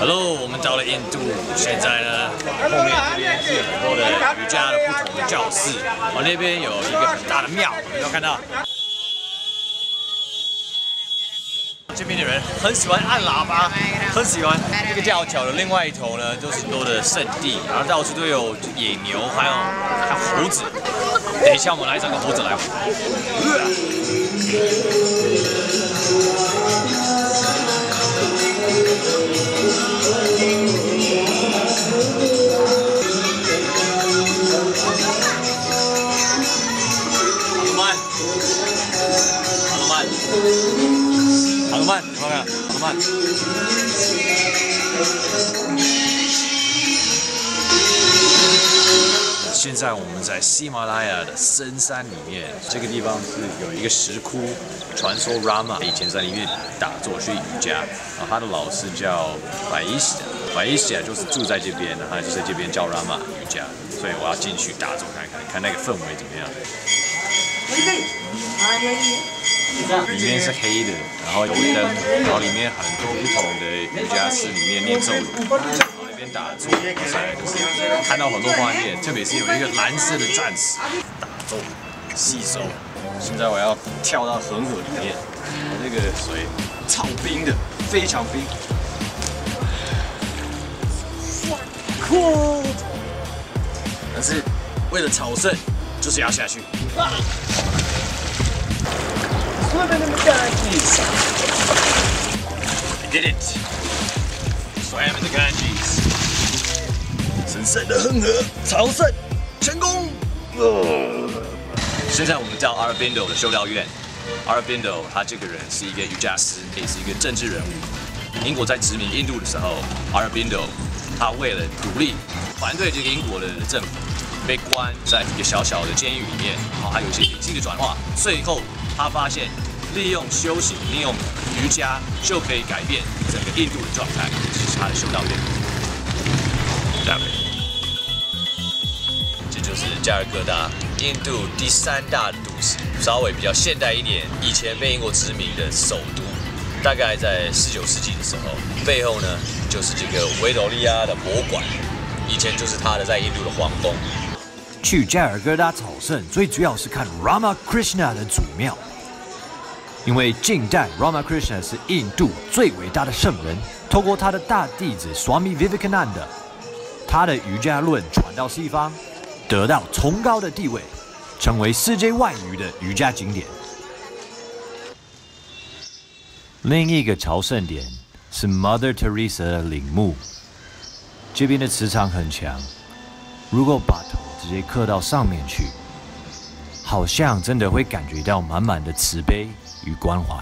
Hello， 我们到了印度，现在呢，后面这边是很多的瑜伽的不同的教室，我那边有一个很大的庙，有没有看到？这边的人很喜欢按喇叭，很喜欢。这个吊桥的另外一头呢，就是很多的圣地，然后到处都有野牛，还有猴子。等一下我们来找个猴子来好慢，现在我们在喜马拉雅的深山里面，这个地方是有一个石窟，传说 Rama 以前在里面打坐学瑜伽，然后他的老师叫 Vaishya， 就是住在这边，他就在这边教 Rama 瑜伽，所以我要进去打坐看看那个氛围怎么样。里面是黑的，然后有灯，然后里面很多不同的瑜伽师里面念咒语，然后那边打坐，看到很多画面，特别是有一个蓝色的战士打坐吸收。现在我要跳到恒河里面，那个水超冰的，非常冰。酷！但是为了朝圣，就是要下去。I did it. Swam in the Ganges. 神圣的恒河，朝圣成功。现在我们到阿尔宾斗的修道院。阿尔宾斗他这个人是一个瑜伽师，也是一个政治人物。英国在殖民印度的时候，阿尔宾斗他为了独立，反对这个英国的政府，被关在一个小小的监狱里面。然后还有一些理性的转化，最后。他发现，利用修行、利用瑜伽，就可以改变整个印度的状态。这是他的修道院。这就是加尔各答，印度第3大都市，稍微比较现代一点。以前被英国殖民的首都，大概在19世纪的时候。背后呢，就是这个维多利亚的博物馆，以前就是他的在印度的皇宫。去加尔各答朝圣，最主要是看 Ramakrishna 的祖庙。因为近代 Ramakrishna 是印度最伟大的圣人，透过他的大弟子 Swami Vivekananda， 他的瑜伽论传到西方，得到崇高的地位，成为世界外语的瑜伽景点。另一个朝圣点是 Mother Teresa 的陵墓，这边的磁场很强，如果把头直接刻到上面去，好像真的会感觉到满满的慈悲与关怀。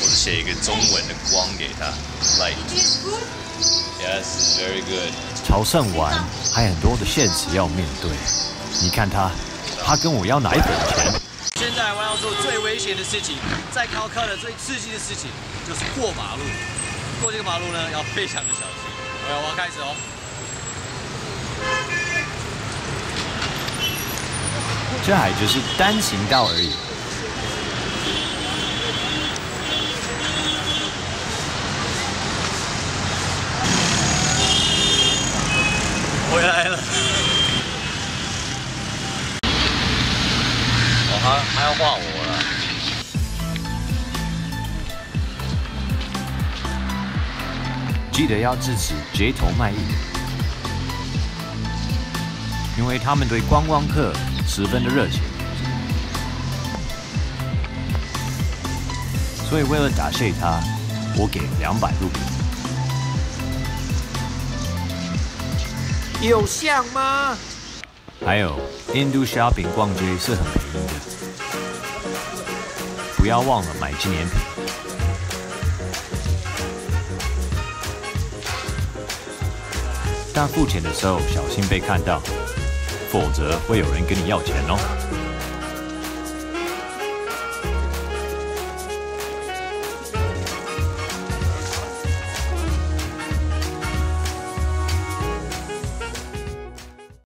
我是写一个中文的光给他 ，light。Yes, very good。朝圣完还很多的现实要面对，你看他跟我要奶粉钱。现在台湾要做最危险的事情，在高科的最刺激的事情就是过马路。过这个马路呢，要非常的小心。我要开始哦。这还只是单行道而已。回来了。哦，他要画我了。记得要支持街头卖艺，因为他们对观光客十分的热情。所以为了答谢他，我给200 rupees。有像吗？还有，印度 shopping 逛街是很便宜的，不要忘了买纪念品。但付钱的时候小心被看到，否则会有人跟你要钱哦。